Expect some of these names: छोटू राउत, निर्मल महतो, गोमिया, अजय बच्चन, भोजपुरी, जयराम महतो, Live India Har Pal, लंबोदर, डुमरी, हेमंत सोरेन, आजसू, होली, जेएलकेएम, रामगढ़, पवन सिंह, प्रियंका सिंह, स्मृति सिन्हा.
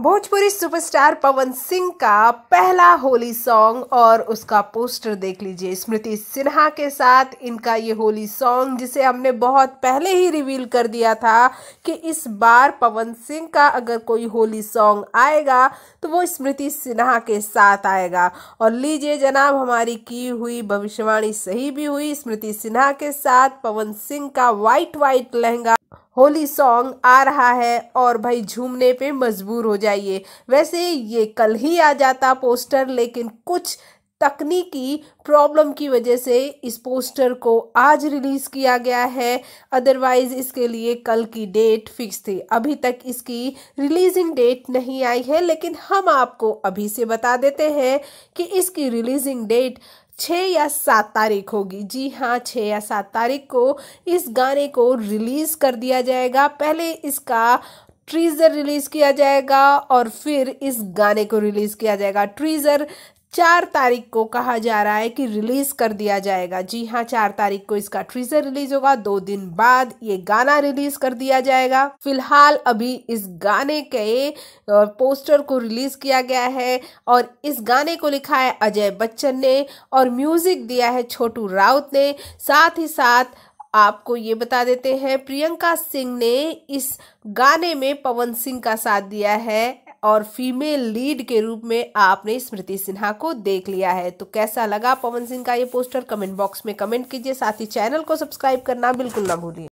भोजपुरी superstar पवन सिंह का पहला होली song और उसका पोस्टर देख लीजिए। स्मृति सिन्हा के साथ इनका ये होली सॉन्ग, जिसे हमने बहुत पहले ही रिवील कर दिया था कि इस बार पवन सिंह का अगर कोई होली सॉन्ग आएगा तो वो स्मृति सिन्हा के साथ आएगा। और लीजिए जनाब, हमारी की हुई भविष्यवाणी सही भी हुई। स्मृति सिन्हा के साथ पवन सिंह का white white lehenga होली song आ रहा है और भाई झूमने पे मजबूर हो जाइए। वैसे ये कल ही आ जाता पोस्टर, लेकिन कुछ तकनीकी प्रॉब्लम की वजह से इस पोस्टर को आज रिलीज़ किया गया है, अदरवाइज़ इसके लिए कल की डेट फिक्स थी। अभी तक इसकी रिलीजिंग डेट नहीं आई है, लेकिन हम आपको अभी से बता देते हैं कि इसकी रिलीजिंग डेट 6 या 7 तारीख होगी। जी हाँ, 6 या 7 तारीख को इस गाने को रिलीज़ कर दिया जाएगा। पहले इसका ट्रीज़र रिलीज़ किया जाएगा और फिर इस गाने को रिलीज़ किया जाएगा। ट्रीज़र 4 तारीख को कहा जा रहा है कि रिलीज़ कर दिया जाएगा। जी हाँ, 4 तारीख को इसका ट्रीजर रिलीज होगा। 2 दिन बाद ये गाना रिलीज कर दिया जाएगा। फिलहाल अभी इस गाने के पोस्टर को रिलीज किया गया है और इस गाने को लिखा है अजय बच्चन ने और म्यूजिक दिया है छोटू राउत ने। साथ ही साथ आपको ये बता देते हैं, प्रियंका सिंह ने इस गाने में पवन सिंह का साथ दिया है और फीमेल लीड के रूप में आपने स्मृति सिन्हा को देख लिया है। तो कैसा लगा पवन सिंह का ये पोस्टर, कमेंट बॉक्स में कमेंट कीजिए। साथ ही चैनल को सब्सक्राइब करना बिल्कुल ना भूलिए।